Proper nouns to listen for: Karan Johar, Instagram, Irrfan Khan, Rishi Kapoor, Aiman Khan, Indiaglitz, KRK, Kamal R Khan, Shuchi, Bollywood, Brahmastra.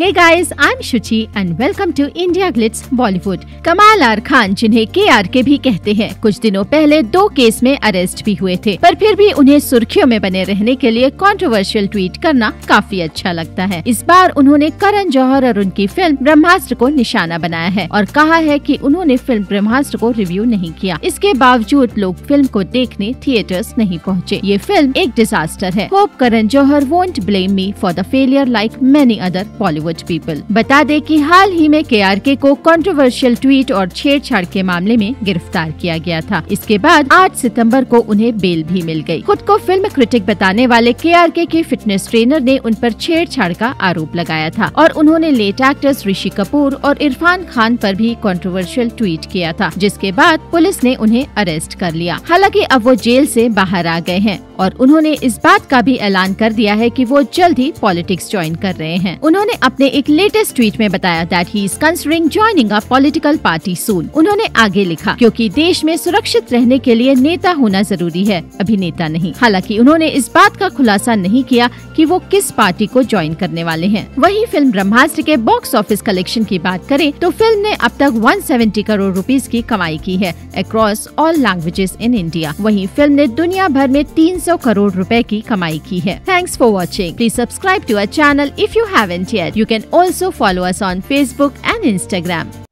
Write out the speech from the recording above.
Hey guys, I'm Shuchi and welcome to Indiaglitz Bollywood। Kamaal R Khan, जिन्हें KRK भी कहते हैं, कुछ दिनों पहले 2 केस में अरेस्ट भी हुए थे, पर फिर भी उन्हें सुर्खियों में बने रहने के लिए कंट्रोवर्शियल ट्वीट करना काफी अच्छा लगता है। इस बार उन्होंने करण जौहर और उनकी फिल्म ब्रह्मास्त्र को निशाना बनाया है और कहा है कि उन्होंने फिल्म ब्रह्मास्त्र को रिव्यू नहीं किया। इसके बावजूद लोग फिल्म को देखने थिएटर्स नहीं पहुँचे। ये फिल्म एक डिजास्टर है। Hope Karan Johar won't blame me for the failure like many other Bollywood people. बता दे कि हाल ही में KRK को कंट्रोवर्शियल ट्वीट और छेड़छाड़ के मामले में गिरफ्तार किया गया था। इसके बाद 8 सितंबर को उन्हें बेल भी मिल गई। खुद को फिल्म क्रिटिक बताने वाले KRK के फिटनेस ट्रेनर ने उन पर छेड़छाड़ का आरोप लगाया था और उन्होंने लेट एक्टर्स ऋषि कपूर और इरफान खान पर भी कंट्रोवर्शियल ट्वीट किया था, जिसके बाद पुलिस ने उन्हें अरेस्ट कर लिया। हालांकि अब वो जेल से बाहर आ गए हैं और उन्होंने इस बात का भी ऐलान कर दिया है कि वो जल्द ही पॉलिटिक्स ज्वाइन कर रहे हैं। उन्होंने अपने एक लेटेस्ट ट्वीट में बताया that he is considering joining a political party soon. उन्होंने आगे लिखा, क्योंकि देश में सुरक्षित रहने के लिए नेता होना जरूरी है, अभिनेता नहीं। हालांकि उन्होंने इस बात का खुलासा नहीं किया कि वो किस पार्टी को ज्वाइन करने वाले हैं। वही फिल्म ब्रह्मास्त्र के बॉक्स ऑफिस कलेक्शन की बात करें तो फिल्म ने अब तक 170 करोड़ रुपीस की कमाई की है across all languages in India. वही फिल्म ने दुनिया भर में 300 करोड़ रुपए की कमाई की है। Thanks for watching. Please subscribe to our channel if you haven't yet. You can also follow us on Facebook and Instagram।